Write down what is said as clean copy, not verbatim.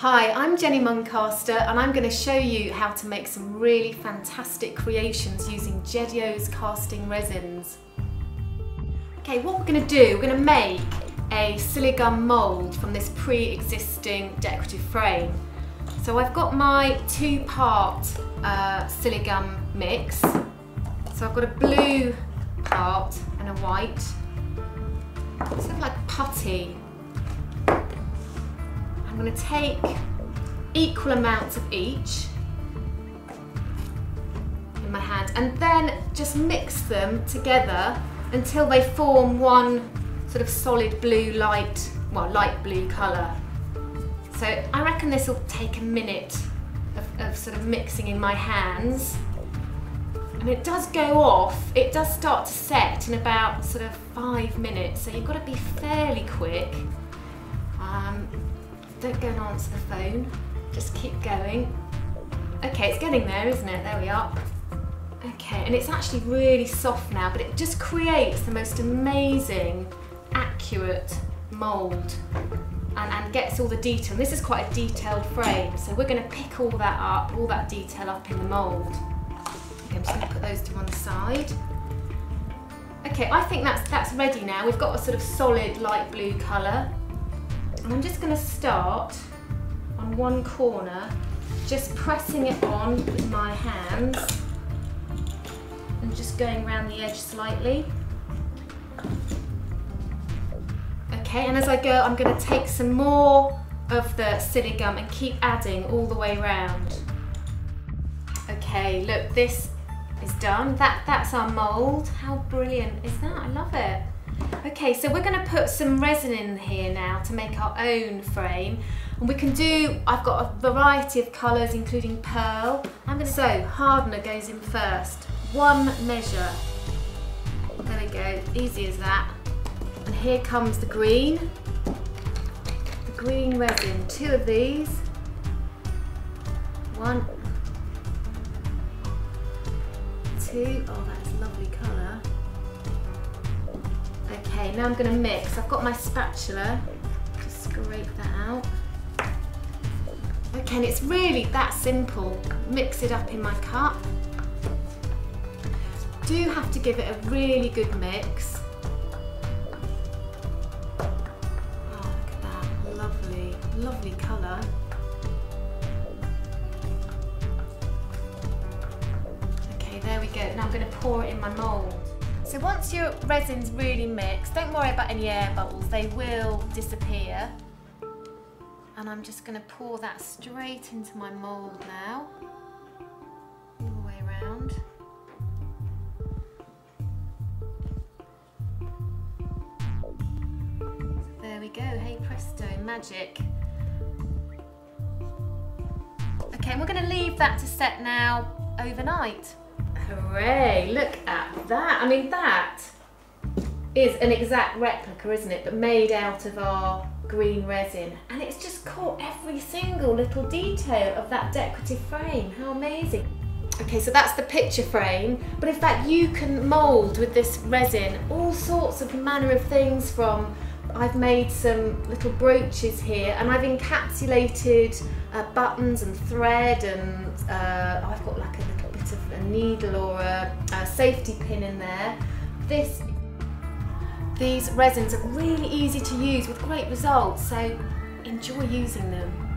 Hi, I'm Jenny Mungcaster and I'm going to show you how to make some really fantastic creations using Gedeo's casting resins. Okay, what we're going to do, we're going to make a Siligum mould from this pre-existing decorative frame. So I've got my two-part Siligum mix. So I've got a blue part and a white, sort of like putty. I'm going to take equal amounts of each in my hand and then just mix them together until they form one sort of solid blue light blue colour. So I reckon this will take a minute of sort of mixing in my hands. And it does go off, it does start to set in about sort of 5 minutes, so you've got to be fairly quick. Don't go and answer the phone, just keep going. Okay, it's getting there, isn't it? There we are. Okay, and it's actually really soft now, but it just creates the most amazing, accurate mould and gets all the detail. And this is quite a detailed frame, so we're going to pick all that up, all that detail up in the mould. Okay, I'm just going to put those to one side. Okay, I think that's ready now. We've got a sort of solid light blue colour. And I'm just going to start on one corner, just pressing it on with my hands and just going around the edge slightly. Okay, and as I go, I'm going to take some more of the Siligum and keep adding all the way around. Okay, look, this is done. That's our mould. How brilliant is that? I love it. Okay, so we're going to put some resin in here now to make our own frame, and we can do, I've got a variety of colours including pearl. So hardener goes in first, one measure, there we go, easy as that. And here comes the green resin, two of these, one, two, oh that's a lovely colour. Okay, now I'm going to mix. I've got my spatula, just scrape that out. Okay, and it's really that simple. Mix it up in my cup. Do have to give it a really good mix. Oh, look at that, lovely, lovely colour. Okay, there we go. Now I'm going to pour it in my mould. So once your resin's really mixed, don't worry about any air bubbles, they will disappear. And I'm just going to pour that straight into my mould now, all the way around. There we go, hey presto, magic. Okay, and we're going to leave that to set now overnight. Hooray, look at that. I mean, that is an exact replica, isn't it? But made out of our green resin. And it's just caught every single little detail of that decorative frame. How amazing. Okay, so that's the picture frame. But in fact, you can mould with this resin all sorts of manner of things from, I've made some little brooches here and I've encapsulated buttons and thread and I've got like a little bit of a needle or a safety pin in there. These resins are really easy to use with great results, so enjoy using them.